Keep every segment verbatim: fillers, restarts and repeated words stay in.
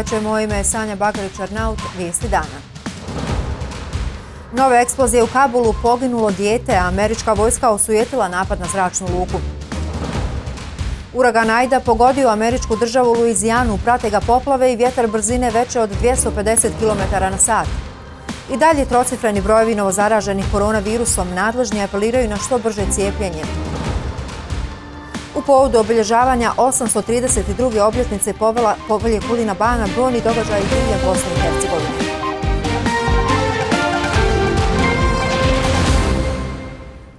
veče, moje ime je Sanja Bagarić-Arnaut, vijesti dana. Nove eksplozije u Kabulu, poginulo dijete, a američka vojska osujetila napad na zračnu luku. Uragan Aida pogodio američku državu Luizijanu, prate ga poplave i vjetar brzine veće od dvjesto pedeset kilometara na sat. I dalje trocifreni brojevi novozaraženih koronavirusom, nadležni apeliraju na što brže cijepljenje. U povodu obilježavanja osamsto trideset druge obljetnice povelje Kulina Bana, brojni događaji u Bosni i Hercegovini.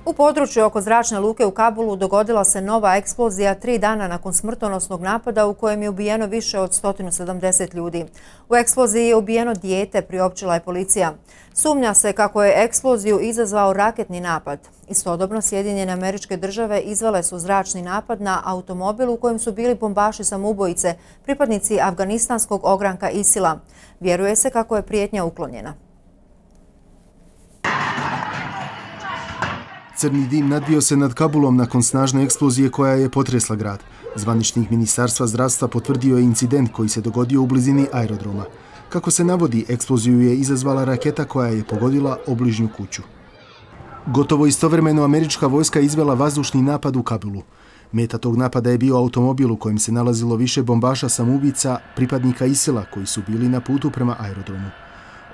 U području oko zračne luke u Kabulu dogodila se nova eksplozija tri dana nakon smrtonosnog napada u kojem je ubijeno više od sto sedamdeset ljudi. U eksploziji je ubijeno dijete, priopćila je policija. Sumnja se kako je eksploziju izazvao raketni napad. Istodobno, Sjedinjene Američke Države izvele su zračni napad na automobil u kojem su bili bombaši samoubojice, pripadnici afganistanskog ogranka I S I L-a. Vjeruje se kako je prijetnja uklonjena. Crni dim nadvio se nad Kabulom nakon snažne eksplozije koja je potresla grad. Zvaničnik Ministarstva zdravstva potvrdio je incident koji se dogodio u blizini aerodroma. Kako se navodi, eksploziju je izazvala raketa koja je pogodila obližnju kuću. Gotovo istovremeno američka vojska izvela vazdušni napad u Kabulu. Meta tog napada je bio automobil u kojem se nalazilo više bombaša samoubica, pripadnika I S I L-a koji su bili na putu prema aerodromu.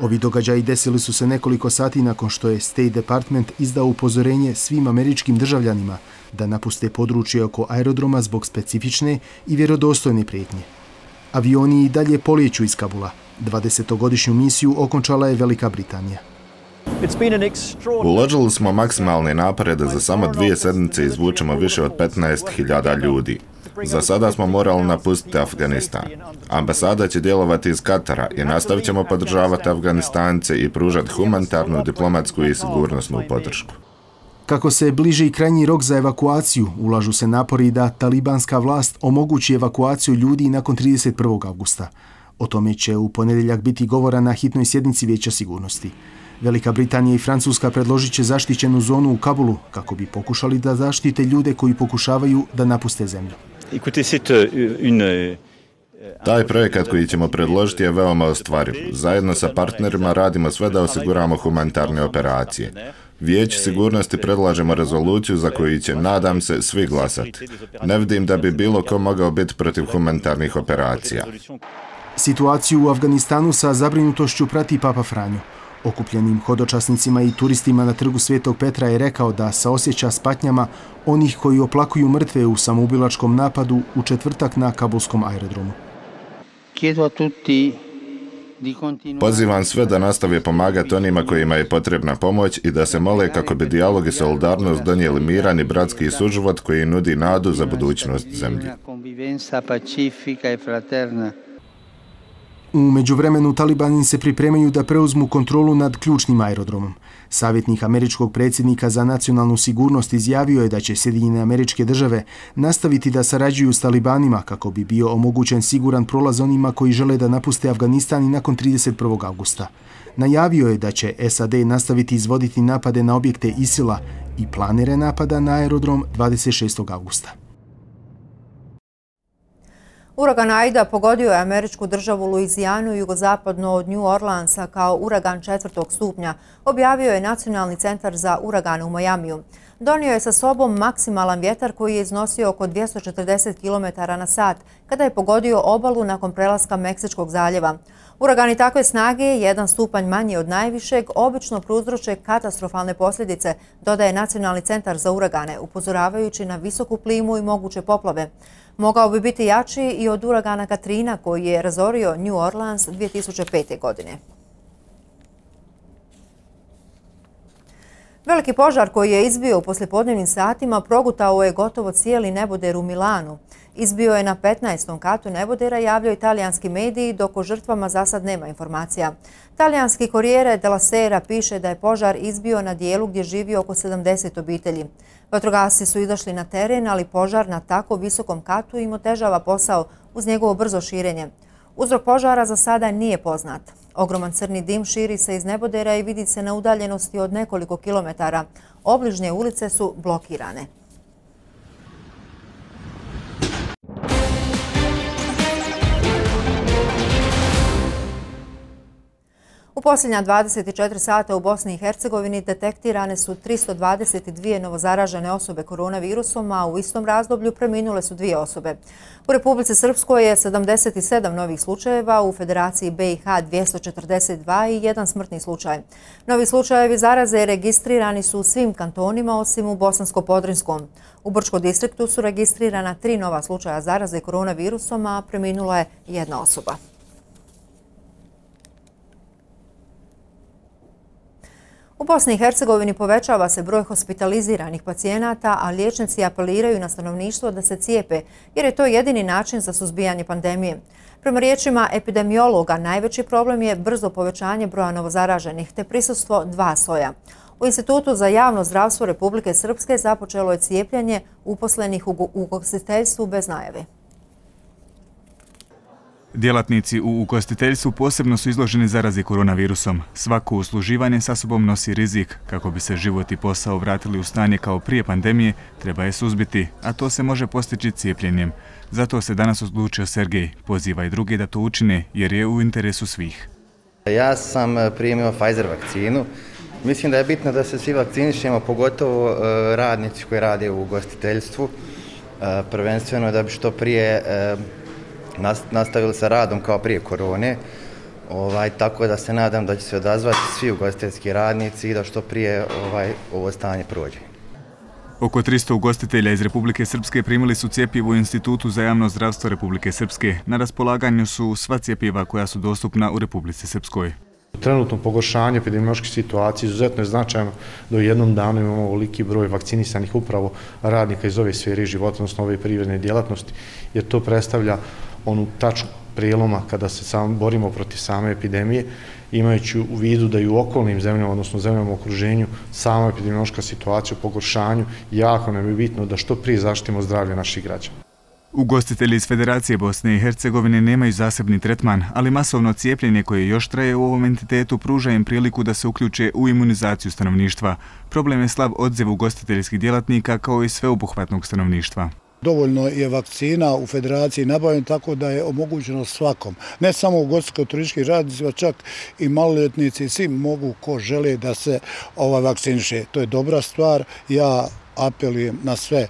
Ovi događaji desili su se nekoliko sati nakon što je State Department izdao upozorenje svim američkim državljanima da napuste područje oko aerodroma zbog specifične i vjerodostojne prijetnje. Avioni i dalje polijeću iz Kabula. dvadesetogodišnju misiju okončala je Velika Britanija. Uložili smo maksimalne napore da za samo dvije sedmice izvučemo više od petnaest hiljada ljudi. Za sada smo morali napustiti Afganistan. Ambasada će djelovati iz Katara i nastavit ćemo podržavati Afganistance i pružati humanitarnu, diplomatsku i sigurnosnu podršku. Kako se bliži krajnji rok za evakuaciju, ulažu se napori da talibanska vlast omogući evakuaciju ljudi nakon trideset prvog avgusta. O tome će u ponedjeljak biti govora na hitnoj sjednici Vijeća sigurnosti. Velika Britanija i Francuska predložit će zaštićenu zonu u Kabulu kako bi pokušali da zaštite ljude koji pokušavaju da napuste zemlju. Taj projekat koji ćemo predložiti je veoma ostvariv. Zajedno sa partnerima radimo sve da osiguramo humanitarne operacije. Vijeću sigurnosti predlažemo rezoluciju za koju će, nadam se, svi glasati. Ne vidim da bi bilo ko mogao biti protiv humanitarnih operacija. Situaciju u Afganistanu sa zabrinutošću prati Papa Franjo. Okupljenim hodočasnicima i turistima na trgu Svetog Petra je rekao da saosjeća s patnjama onih koji oplakuju mrtve u samoubilačkom napadu u četvrtak na kabulskom aerodromu. Pozivam sve da nastave pomagati onima kojima je potrebna pomoć i da se mole kako bi dijalog i solidarnost donijeli miran i bratski suživot koji nudi nadu za budućnost zemlje. U međuvremenu, Talibani se pripremaju da preuzmu kontrolu nad ključnim aerodromom. Savjetnik američkog predsjednika za nacionalnu sigurnost izjavio je da će Sjedinjene Američke Države nastaviti da sarađuju s Talibanima kako bi bio omogućen siguran prolaz onima koji žele da napuste Afganistan i nakon trideset prvog avgusta. Najavio je da će S A D nastaviti izvoditi napade na objekte I S I L-a i planere napada na aerodrom dvadeset šestog avgusta. Uragan Aida pogodio je američku državu Luizijanu jugozapadno od New Orleansa kao uragan četvrtog stupnja, objavio je Nacionalni centar za uragane u Majamiju. Donio je sa sobom maksimalan vjetar koji je iznosio oko dvjesto četrdeset kilometara na sat, kada je pogodio obalu nakon prelaska Meksičkog zaljeva. Uragani takve snage, jedan stupanj manji od najvišeg, obično prouzroče katastrofalne posljedice, dodaje Nacionalni centar za uragane, upozoravajući na visoku plimu i moguće poplave. Mogao bi biti jači i od uragana Katrina koji je razorio New Orleans dvije tisuće pete godine. Veliki požar koji je izbio u poslijepodnevnim satima progutao je gotovo cijeli neboder u Milanu. Izbio je na petnaestom katu nebodera, javljaju italijanski mediji, dok o žrtvama za sad nema informacija. Talijanski Corriere della Sera piše da je požar izbio na dijelu gdje živi oko sedamdeset obitelji. Vatrogasci su izašli na teren, ali požar na tako visokom katu im otežava posao uz njegovo brzo širenje. Uzrok požara za sada nije poznat. Ogroman crni dim širi se iz nebodera i vidi se na udaljenosti od nekoliko kilometara. Obližnje ulice su blokirane. U posljednja dvadeset četiri sata u Bosni i Hercegovini detektirane su tristo dvadeset dvije novozaražene osobe koronavirusom, a u istom razdoblju preminule su dvije osobe. U Republici Srpskoj je sedamdeset sedam novih slučajeva, u Federaciji BiH dvjesto četrdeset dva i jedan smrtni slučaj. Novi slučajevi zaraze registrirani su u svim kantonima osim u Bosansko-Podrinjskom. U Brčkom distriktu su registrirana tri nova slučaja zaraze koronavirusom, a preminula je jedna osoba. U Bosni i Hercegovini povećava se broj hospitaliziranih pacijenata, a liječnici apeliraju na stanovništvo da se cijepe, jer je to jedini način za suzbijanje pandemije. Prema riječima epidemiologa, najveći problem je brzo povećanje broja novozaraženih te prisustvo dva soja. U Institutu za javno zdravstvo Republike Srpske započelo je cijepljanje uposlenih u ugostiteljstvu bez najave. Djelatnici u ugostiteljstvu posebno su izloženi zarazi koronavirusom. Svako usluživanje sa sobom nosi rizik. Kako bi se život i posao vratili u stanje kao prije pandemije, treba je suzbiti, a to se može postići cijepljenjem. Zato se danas odlučio Sergej. Poziva i druge da to učine jer je u interesu svih. Ja sam primio Pfizer vakcinu. Mislim da je bitno da se svi vakcinišemo, pogotovo radnici koji rade u ugostiteljstvu. Prvenstveno da bi što prije nastavili sa radom kao prije korone, ovaj, tako da se nadam da će se odazvati svi ugostiteljski radnici i da što prije ovaj, ovo stanje prođe. Oko tristo ugostitelja iz Republike Srpske primili su cjepivo u Institutu za javno zdravstvo Republike Srpske. Na raspolaganju su sva cjepiva koja su dostupna u Republici Srpskoj. Trenutno pogoršanje epidemiološke situacije izuzetno je značajno. Do jednom danu imamo ovoliki broj vakcinisanih upravo radnika iz ove sfere života, odnosno ove privredne djelatnosti, jer to predstavlja onu tačku prijeloma kada se borimo protiv same epidemije, imajući u vidu da i u okolnim zemljama, odnosno zemljama u okruženju, sama epidemiološka situacija u pogoršanju, jako nam je bitno da što prije zaštitimo zdravlje naših građana. Ugostitelji iz Federacije Bosne i Hercegovine nemaju zasebni tretman, ali masovno cijepljenje koje još traje u ovom entitetu pruža im priliku da se uključe u imunizaciju stanovništva. Problem je slab odziv ugostiteljskih djelatnika kao i sveobuhvatnog stanovništva. Dovoljno je vakcina u Federaciji nabavljena tako da je omogućeno svakom. Ne samo ugostiteljsko-turistički radnici, već čak i maloljetnici, svi mogu ko žele da se ova vakciniše. To je dobra stvar, ja apelujem na sve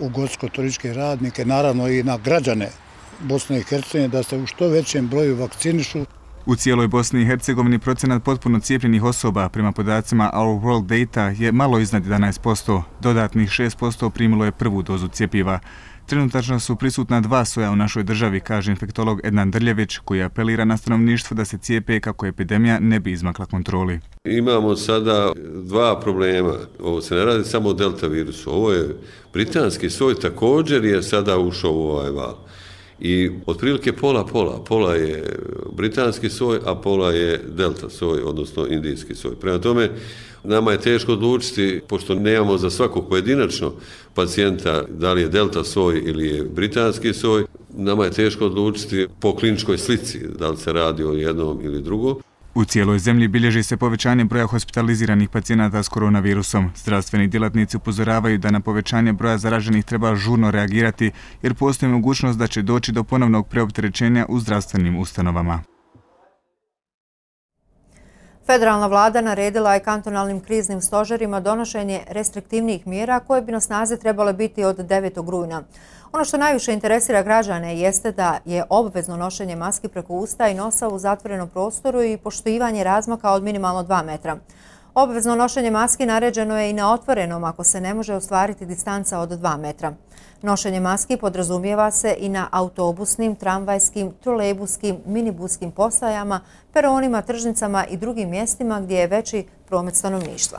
ugostiteljsko-turističke radnike, naravno i na građane Bosne i Hercegovine da se u što većem broju vakcinišu. U cijeloj Bosni i Hercegovini procenat potpuno cijepljenih osoba prema podacima Our World Data je malo iznad jedanaest posto, dodatnih šest posto primilo je prvu dozu cjepiva. Trenutačno su prisutna dva soja u našoj državi, kaže infektolog Ednan Drljević, koji apelira na stanovništvo da se cijepe kako epidemija ne bi izmakla kontroli. Imamo sada dva problema. Ovo se ne radi samo o delta virusu. Ovo je britanski soj također je sada ušao u ovaj val. I otprilike pola pola. Pola je britanski soj, a pola je delta soj, odnosno indijski soj. Prema tome, nama je teško odlučiti, pošto nemamo za svakog pojedinačno pacijenta da li je delta soj ili je britanski soj, nama je teško odlučiti po kliničkoj slici da li se radi o jednom ili drugom. U cijeloj zemlji bilježi se povećanje broja hospitaliziranih pacijenata s koronavirusom. Zdravstveni djelatnici upozoravaju da na povećanje broja zaraženih treba žurno reagirati jer postoji mogućnost da će doći do ponovnog preopterećenja u zdravstvenim ustanovama. Federalna vlada naredila je kantonalnim kriznim stožerima donošenje restriktivnijih mjera koje bi na snazi trebale biti od devetog rujna. Ono što najviše interesira građane jeste da je obvezno nošenje maski preko usta i nosa u zatvorenom prostoru i poštivanje razmaka od minimalno dva metra. Obvezno nošenje maski naređeno je i na otvorenom ako se ne može ostvariti distanca od dva metra. Nošenje maski podrazumijeva se i na autobusnim, tramvajskim, trolejbuskim, minibuskim postajama, peronima, tržnicama i drugim mjestima gdje je veći promet stanovništva.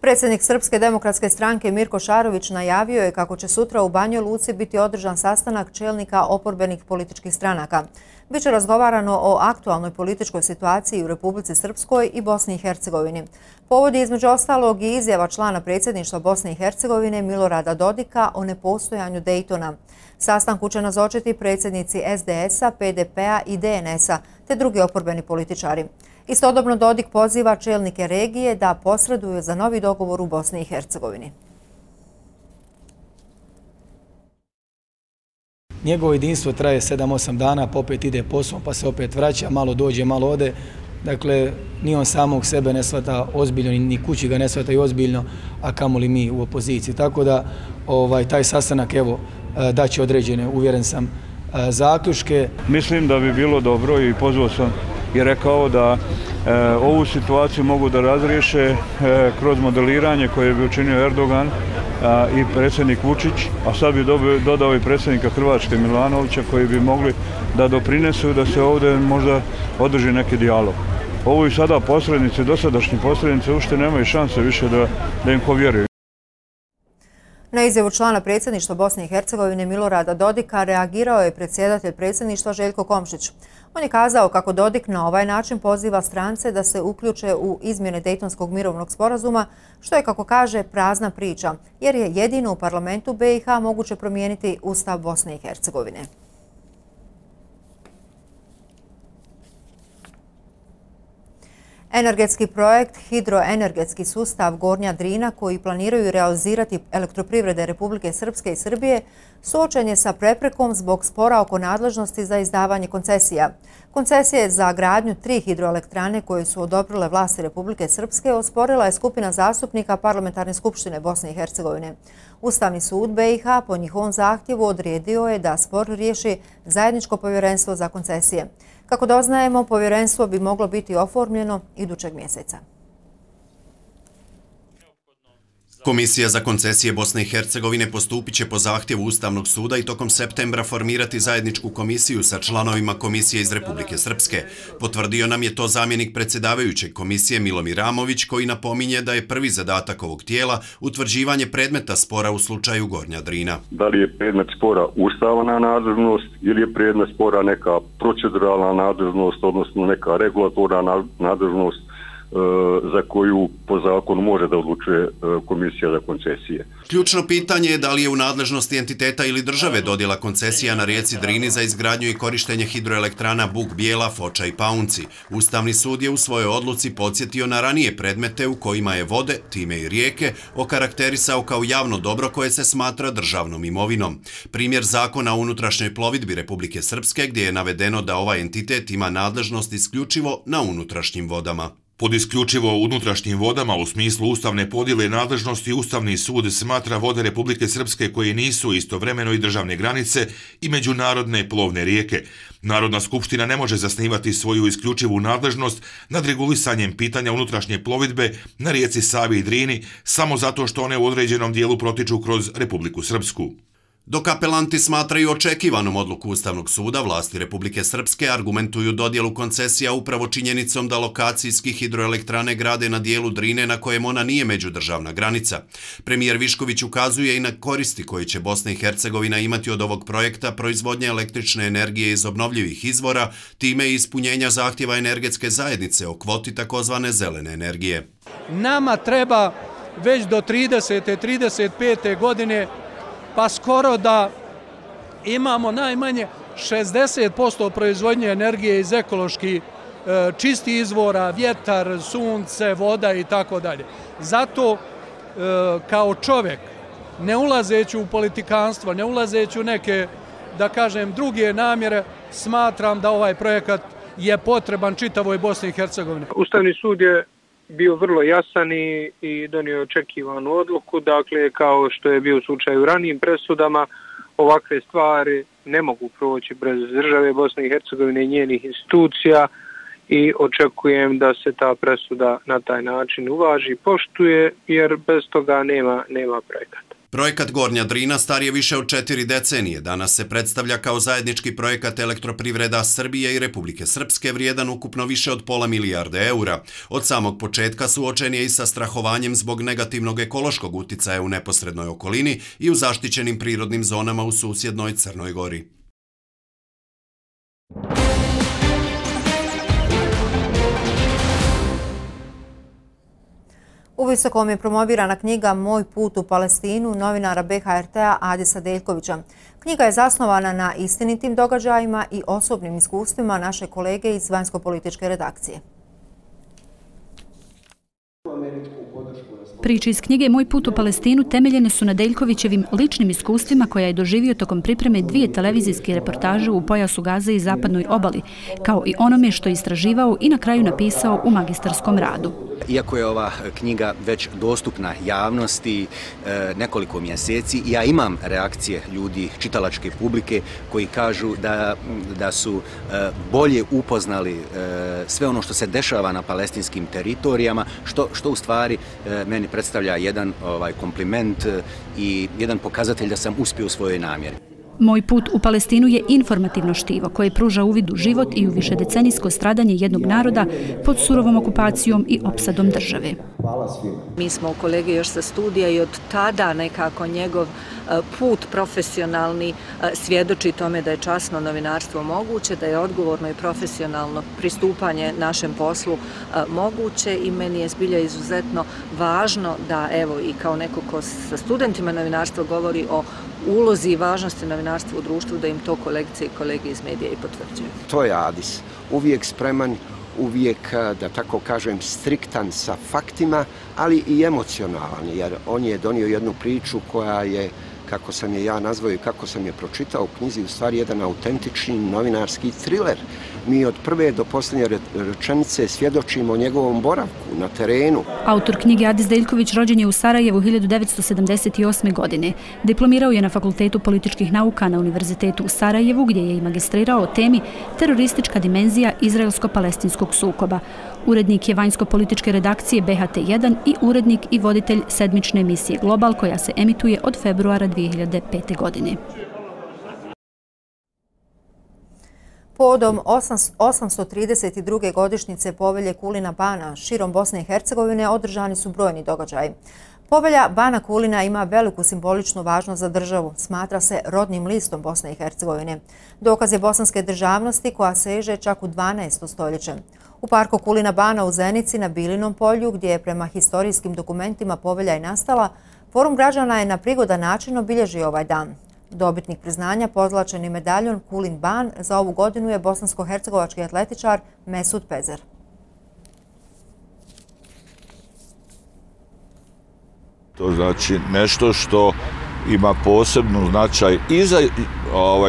Predsjednik Srpske demokratske stranke Mirko Šarović najavio je kako će sutra u Banjoj Luci biti održan sastanak čelnika oporbenih političkih stranaka. Biće razgovarano o aktualnoj političkoj situaciji u Republici Srpskoj i Bosni i Hercegovini. Povod je između ostalog i izjava člana predsjedništva Bosne i Hercegovine Milorada Dodika o nepostojanju Dejtona. Sastanku će nazočiti predsjednici S D S-a, P D P-a i D N S-a te drugi oporbeni političari. Istodobno Dodik poziva čelnike regije da posreduju za novi dogovor u Bosni i Hercegovini. Njegovo jedinstvo traje sedam osam dana, pa opet ide poslom, pa se opet vraća, malo dođe, malo ode. Dakle, ni on samog sebe ne shvata ozbiljno, ni kući ga ne shvata i ozbiljno, a kamoli mi u opoziciji. Tako da taj sastanak, evo, daće određene, uvjeren sam, zaključke. Mislim da bi bilo dobro i pozvao sam i rekao da ovu situaciju mogu da razriješe kroz modeliranje koje bi učinio Erdogan i predsjednik Vučić, a sad bi dodao i predsjednika Hrvatske Milanovića koji bi mogli da doprinesu da se ovdje možda održi neki dijalog. Ovo i sada posrednici, dosadašnji posrednici, uopšte nemaju šanse više da im ko vjeruju. Na izjavu člana predsjedništva Bosne i Hercegovine Milorada Dodika reagirao je predsjedatelj predsjedništva Željko Komšić. On je kazao kako Dodik na ovaj način poziva strance da se uključe u izmjene Dejtonskog mirovnog sporazuma, što je, kako kaže, prazna priča, jer je jedino u parlamentu Be I Ha moguće promijeniti Ustav Bosne i Hercegovine. Energetski projekt Hidroenergetski sustav Gornja Drina, koji planiraju realizirati Elektroprivrede Republike Srpske i Srbije, suočen je sa preprekom zbog spora oko nadležnosti za izdavanje koncesija. Koncesije za gradnju tri hidroelektrane koje su odobrile vlasti Republike Srpske osporila je skupina zastupnika Parlamentarne skupštine Bosne i Hercegovine. Ustavni sud Be I Ha po njihovom zahtjevu odredio je da spor riješi zajedničko povjerenstvo za koncesije. Kako doznajemo, povjerenstvo bi moglo biti oformljeno idućeg mjeseca. Komisija za koncesije Bosne i Hercegovine postupit će po zahtjevu Ustavnog suda i tokom septembra formirati zajedničku komisiju sa članovima komisije iz Republike Srpske. Potvrdio nam je to zamjenik predsjedavajućeg komisije Milomir Amović, koji napominje da je prvi zadatak ovog tijela utvrđivanje predmeta spora u slučaju Gornja Drina. Da li je predmet spora ustavna nadležnost ili je predmet spora neka proceduralna nadležnost, odnosno neka regulatorna nadležnost za koju po zakonu može da odlučuje komisija za koncesije. Ključno pitanje je da li je u nadležnosti entiteta ili države dodjela koncesija na rijeci Drini za izgradnju i korištenje hidroelektrana Buk, Bijela, Foča i Paunci. Ustavni sud je u svojoj odluci podsjetio na ranije predmete u kojima je vode, time i rijeke, okarakterisao kao javno dobro koje se smatra državnom imovinom. Primjer zakona o unutrašnjoj plovidbi Republike Srpske, gdje je navedeno da ovaj entitet ima nadležnost isključivo na unutrašnjim vodama. Pod isključivo unutrašnjim vodama u smislu ustavne podjele nadležnosti Ustavni sud smatra vode Republike Srpske koje nisu istovremeno i državne granice i međunarodne plovne rijeke. Narodna skupština ne može zasnivati svoju isključivu nadležnost nad regulisanjem pitanja unutrašnje plovidbe na rijeci Savi i Drini samo zato što one u određenom dijelu protiču kroz Republiku Srpsku. Dok apelanti smatraju očekivanom odluku Ustavnog suda, vlasti Republike Srpske argumentuju dodjelu koncesija upravo činjenicom da lokacijski hidroelektrane grade na dijelu Drine na kojem ona nije međudržavna granica. Premijer Višković ukazuje i na koristi koje će Bosna i Hercegovina imati od ovog projekta proizvodnje električne energije iz obnovljivih izvora, time i ispunjenja zahtjeva energetske zajednice o kvoti takozvane zelene energije. Nama treba već do tridesete, trideset pete godine pa skoro da imamo najmanje šezdeset posto proizvodnje energije iz ekološki čistih izvora, vjetar, sunce, voda i tako dalje. Zato kao čovjek, ne ulazeći u politikanstvo, ne ulazeći u neke, da kažem, druge namjere, smatram da ovaj projekat je potreban čitavoj Bosni i Hercegovini. Ustavni sud je bio vrlo jasan i donio očekivanu odluku, dakle kao što je bio slučaj u ranijim presudama, ovakve stvari ne mogu proći bez države Bosne i Hercegovine i njenih institucija i očekujem da se ta presuda na taj način uvaži i poštuje, jer bez toga nema projekata. Projekat Gornja Drina star je više od četiri decenije. Danas se predstavlja kao zajednički projekat Elektroprivreda Srbije i Republike Srpske, vrijedan ukupno više od pola milijarde eura. Od samog početka suočen je i sa strahovanjem zbog negativnog ekološkog uticaja u neposrednoj okolini i u zaštićenim prirodnim zonama u susjednoj Crnoj Gori. U Visokom je promovirana knjiga Moj put u Palestinu novinara Be Ha Er Te-a Adisa Deljkovića. Knjiga je zasnovana na istinitim događajima i osobnim iskustvima naše kolege iz vanjsko-političke redakcije. Priče iz knjige Moj put u Palestinu temeljene su na Deljkovićevim ličnim iskustvima koja je doživio tokom pripreme dvije televizijske reportaže u pojasu Gaze i zapadnoj obali, kao i onome što je istraživao i na kraju napisao u magistarskom radu. Iako je ova knjiga već dostupna javnosti nekoliko mjeseci, ja imam reakcije ljudi, čitalačke publike, koji kažu da su bolje upoznali sve ono što se dešava na palestinskim teritorijama, što u stvari meni predstavlja jedan kompliment i jedan pokazatelj da sam uspio u svojoj namjeri. Moj put u Palestinu je informativno štivo koje pruža uvid u život i u višedecenijsko stradanje jednog naroda pod surovom okupacijom i opsadom države. Mi smo kolege još sa studija i od tada nekako njegov put profesionalni svjedoči tome da je časno novinarstvo moguće, da je odgovorno i profesionalno pristupanje našem poslu moguće i meni je zbilja izuzetno važno da, evo, i kao neko ko sa studentima novinarstva govori o ulozi i važnosti novinarstva u društvu, da im to kolegice i kolege iz medija i potvrđuju. To je Adis. Uvijek spreman, uvijek, da tako kažem, striktan sa faktima, ali i emocionalan, jer on je donio jednu priču koja je, kako sam je ja nazvao i kako sam je pročitao u knjizi, u stvari jedan autentični novinarski thriller. Mi od prve do posljednje rečenice svjedočimo o njegovom boravku na terenu. Autor knjige Adis Deljković rođen je u Sarajevu hiljadu devetsto sedamdeset osme. godine. Diplomirao je na Fakultetu političkih nauka na Univerzitetu u Sarajevu, gdje je i magistrirao o temi teroristička dimenzija izraelsko-palestinskog sukoba. Urednik je vanjsko-političke redakcije B H T jedan i urednik i voditelj sedmične emisije Global, koja se emituje od februara dvije hiljade pete. godine. Povodom osamsto trideset druge. godišnjice povelje Kulina Bana širom Bosne i Hercegovine održani su brojni događaji. Povelja Bana Kulina ima veliku simboličnu važnost za državu. Smatra se rodnim listom Bosne i Hercegovine. Dokaz je bosanske državnosti koja seže čak u dvanaesto. stoljeće. U parku Kulina Bana u Zenici na Bilinom polju, gdje je prema historijskim dokumentima povelja i nastala, Forum građana je na prigodan način obilježio ovaj dan. Dobitnik priznanja pozlačen i medaljom Kulin Ban za ovu godinu je bosansko-hercegovački atletičar Mesud Pezer. To znači nešto što ima posebnu značaj i za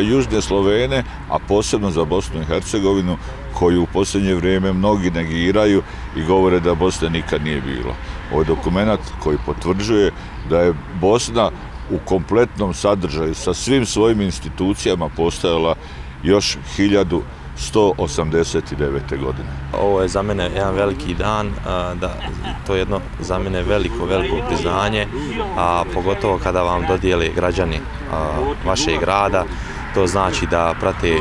južne Slovene, a posebno za Bosnu i Hercegovinu, koju u posljednje vrijeme mnogi negiraju i govore da Bosna nikad nije bila. Ovo je dokument koji potvrđuje da je Bosna u kompletnom sadržaju sa svim svojim institucijama postojala još hiljadu sto osamdeset devete. godine. Ovo je za mene jedan veliki dan, to je jedno za mene veliko, veliko priznanje, a pogotovo kada vam dodijele građani vašeg grada, to znači da prate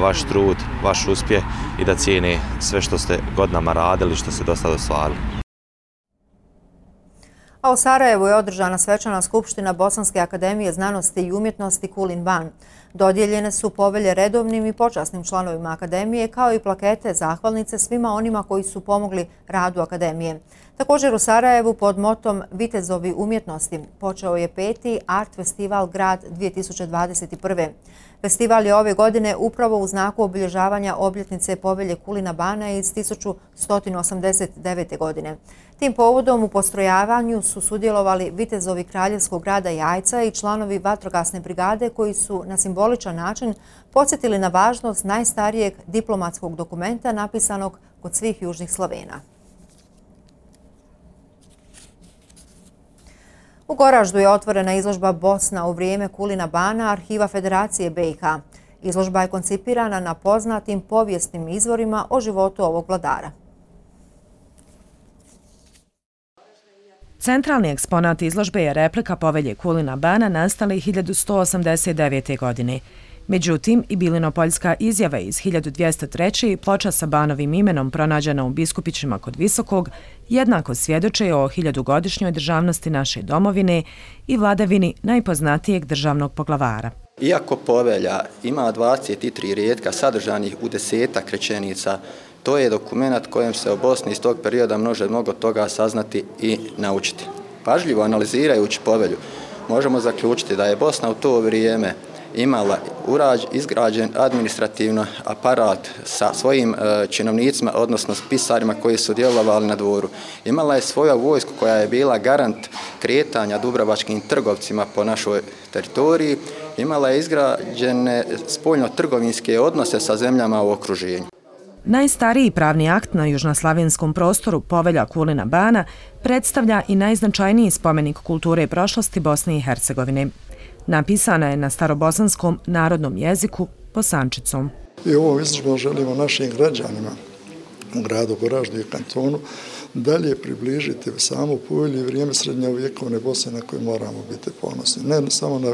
vaš trud, vaš uspjeh i da cijene sve što ste godinama radili, što ste dosta ostvarili. A u Sarajevu je održana svečana skupština Bosanske akademije znanosti i umjetnosti Kulin Ban. Dodijeljene su povelje redovnim i počasnim članovima akademije, kao i plakete zahvalnice svima onima koji su pomogli radu akademije. Također u Sarajevu pod motom Vitezovi umjetnosti počeo je peti Art Festival Grad dvije tisuće dvadeset prve. Festival je ove godine upravo u znaku obilježavanja obljetnice povelje Kulina Bana iz hiljadu sto osamdeset devete. godine. Tim povodom u postrojavanju su sudjelovali Vitezovi Kraljevskog grada Jajca i članovi vatrogasne brigade, koji su na simboličan način podsjetili na važnost najstarijeg diplomatskog dokumenta napisanog kod svih južnih Slovena. U Goraždu je otvorena izložba Bosna u vrijeme Kulina Bana Arhiva Federacije B i H. Izložba je koncipirana na poznatim povijesnim izvorima o životu ovog vladara. Centralni eksponat izložbe je replika povelje Kulina Bana nastale hiljadu sto osamdeset devete. godine. Međutim, i bilinopoljska izjava iz hiljadu dvjesto treće. i ploča sa Banovim imenom pronađena u Biskupićima kod Visokog jednako svjedoče o hiljadugodišnjoj državnosti naše domovine i vladavini najpoznatijeg državnog poglavara. Iako povelja ima dvadeset tri rijetka sadržanih u desetak rečenica, to je dokument kojem se o Bosni iz tog perioda može mnogo toga saznati i naučiti. Pažljivo analizirajući povelju, možemo zaključiti da je Bosna u to vrijeme imala izgrađen administrativno aparat sa svojim činovnicima, odnosno s pisarima koji su djelovali na dvoru. Imala je svoju vojsku koja je bila garant kretanja dubrovačkim trgovcima po našoj teritoriji. Imala je izgrađene spoljno-trgovinske odnose sa zemljama u okruženju. Najstariji pravni akt na južnoslavenskom prostoru, povelja Kulina Bana, predstavlja i najznačajniji spomenik kulture i prošlosti Bosne i Hercegovine. Napisana je na starobosanskom narodnom jeziku bosančicom. I ovo izložbu želimo našim građanima u gradu Goražde i kantonu dalje približiti samo povelju i vrijeme srednjovjekovne Bosne na koje moramo biti ponosni. Ne samo na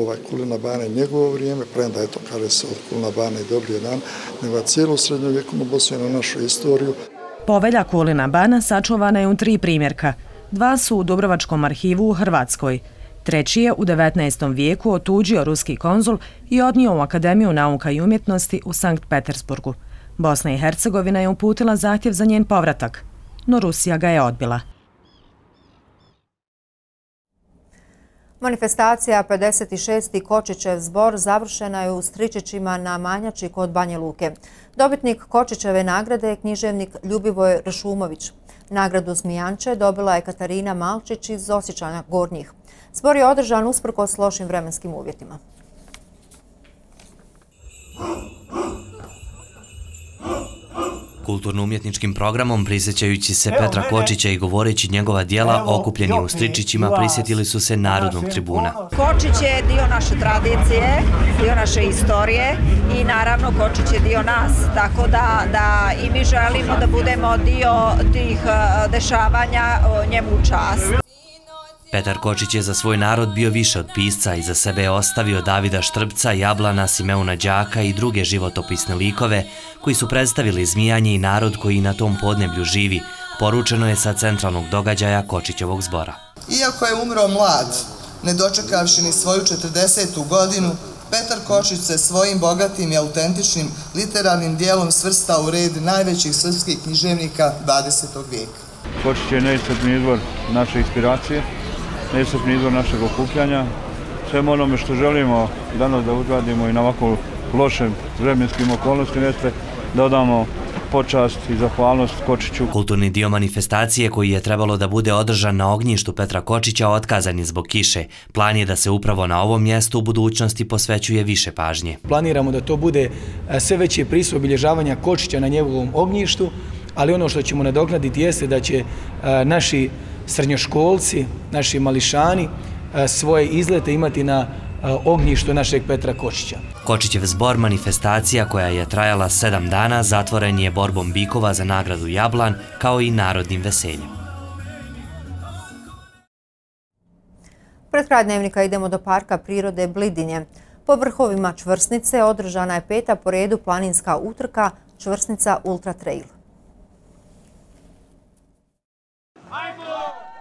ovaj, Kulina Bana i njegovo vrijeme, premda je to kaže se od Kulina Bana i Dobri dan, nego cijelu srednjovjekovnu Bosnu i na našu istoriju. Povelja Kulina Bana sačuvana je u tri primjerka. Dva su u Dubrovačkom arhivu u Hrvatskoj. Treći je u devetnaestom vijeku otuđio ruski konzul i odnio u Akademiju nauka i umjetnosti u Sankt Petersburgu. Bosna i Hercegovina je uputila zahtjev za njen povratak, no Rusija ga je odbila. Manifestacija pedeset šesti Kočićev zbor završena je u Stričićima na Manjači kod Banje Luke. Dobitnik Kočićeve nagrade je književnik Ljubivoj Ršumović. Nagradu Zmijanče dobila je Katarina Malčić iz Osjećanja Gornjih. Zbor je održan usprkos lošim vremenskim uvjetima. Kulturno-umjetničkim programom, prisjećajući se Petra Kočića i govoreći njegova dijela, okupljeni u Stričićima prisjetili su se Narodnog tribuna. Kočić je dio naše tradicije, dio naše istorije i naravno Kočić je dio nas, tako da, da i mi želimo da budemo dio tih dešavanja njemu u čast. Petar Kočić je za svoj narod bio više od pisca i za sebe je ostavio Davida Štrbca, Jablana, Simeuna Đaka i druge životopisne likove koji su predstavili Zmijanje i narod koji na tom podneblju živi, poručeno je sa centralnog događaja Kočićevog zbora. Iako je umro mlad, ne dočekavši ni svoju četrdesetu godinu, Petar Kočić se svojim bogatim i autentičnim literarnim dijelom svrsta u red najvećih srpskih književnika dvadesetog vijeka. Kočić je neiscrpni izvor naše inspiracije, neiscrpni izvor našeg okupljanja, svemu onome što želimo danas da uradimo i na ovako lošim vremenskim okolnostima jeste da odamo počast i zahvalnost Kočiću. Kulturni dio manifestacije koji je trebalo da bude održan na ognjištu Petra Kočića otkazan je zbog kiše. Plan je da se upravo na ovom mjestu u budućnosti posvećuje više pažnje. Planiramo da to bude sve veće prisutstvo obilježavanja Kočića na njegovom ognjištu, ali ono što ćemo nadoknaditi jeste da će naši srednjoškolci, naši mališani svoje izlete imati na ognjištu našeg Petra Kočića. Kočićev zbor manifestacija koja je trajala sedam dana zatvoren je borbom bikova za nagradu Jablan kao i narodnim veseljem. Pred kraj dnevnika idemo do Parka prirode Blidinje. Po vrhovima Čvrsnice održana je peta po redu planinska utrka Čvrsnica Ultra Trail.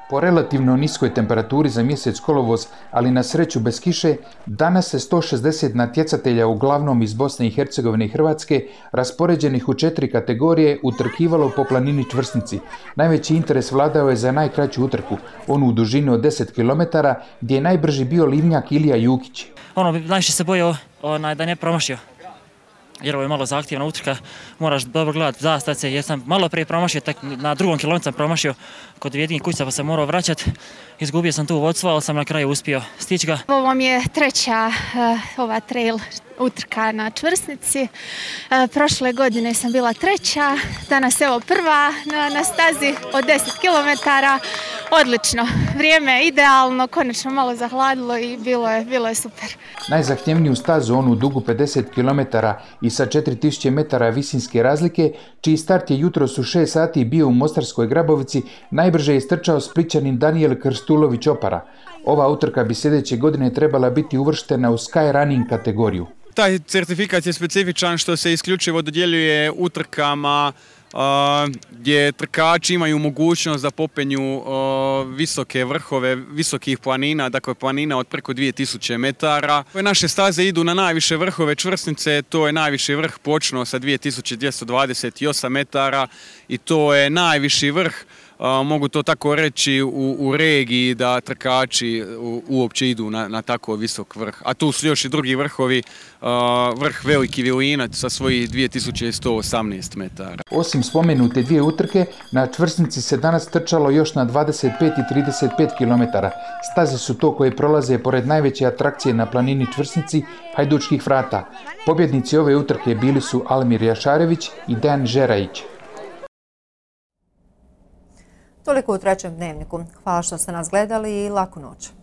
Po relativno niskoj temperaturi za mjesec kolovoz, ali na sreću bez kiše, danas se sto šezdeset natjecatelja uglavnom iz Bosne i Hercegovine i Hrvatske, raspoređenih u četiri kategorije, utrkivalo po planini Čvrsnici. Najveći interes vladao je za najkraću utrku, onu u dužini od deset kilometara, gdje je najbrži bio Livnjak Ilija Jukić. Ono, najviše se bojao da ne promašio, jer ovo je malo zahtjevna utrka, moraš dobro gledati zastavice, jer sam malo prije promašio, na drugom kilometru sam promašio kod jednih kuća pa sam morao vraćati, izgubio sam tu vodstvo, ali sam na kraju uspio stići ga. Ovo vam je treća ova trail utrka na Čvrsnici, prošle godine sam bila treća, danas evo prva na stazi od deset kilometara, odlično, vrijeme je idealno, konačno malo zahladilo i bilo je, bilo je super. Najzahtjevniju stazu, onu dugu pedeset kilometara i sa četiri tisuće metara visinske razlike, čiji start je jutros u šest sati bio u Mostarskoj Grabovici, najbrže je strčao Splićanin Danijel Krstulović Opara. Ova utrka bi sljedeće godine trebala biti uvrštena u Skyrunning kategoriju. Taj certifikat je specifičan što se isključivo dodjeljuje utrkama gdje trkači imaju mogućnost da popenju visoke vrhove visokih planina, dakle planina od preko dvije tisuće metara. Naše staze idu na najviše vrhove Čvrsnice, to je najviši vrh počeo sa dvije tisuće dvjesto dvadeset osam metara i to je najviši vrh mogu to tako reći, u, u regiji da trkači u, uopće idu na, na tako visok vrh. A tu su još i drugi vrhovi, a, vrh Veliki Vilinac sa svojih dvije tisuće sto osamnaest metara. Osim spomenute dvije utrke, na čvrsnici se danas trčalo još na dvadeset pet i trideset pet kilometara. Staze su to koje prolaze pored najveće atrakcije na planini čvrsnici, Hajdučkih vrata. Pobjednici ove utrke bili su Almir Jašarević i Dejan Žerajić. Toliko u trećem dnevniku. Hvala što ste nas gledali i laku noć.